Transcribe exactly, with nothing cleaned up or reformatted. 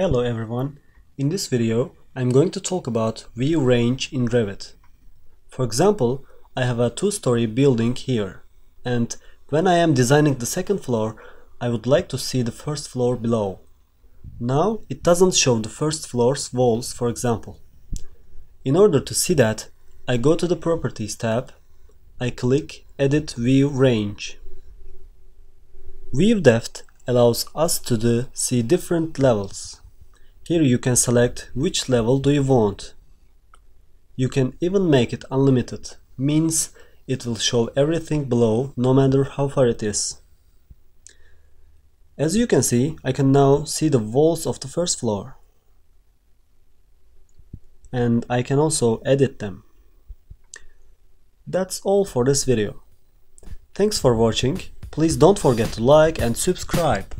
Hello everyone, in this video I'm going to talk about view range in Revit. For example, I have a two-story building here, and when I am designing the second floor, I would like to see the first floor below. Now it doesn't show the first floor's walls, for example. In order to see that, I go to the Properties tab, I click Edit View Range. View depth allows us to do, see different levels. Here you can select which level do you want. You can even make it unlimited, means it will show everything below no matter how far it is. As you can see, I can now see the walls of the first floor. And I can also edit them. That's all for this video. Thanks for watching. Please don't forget to like and subscribe.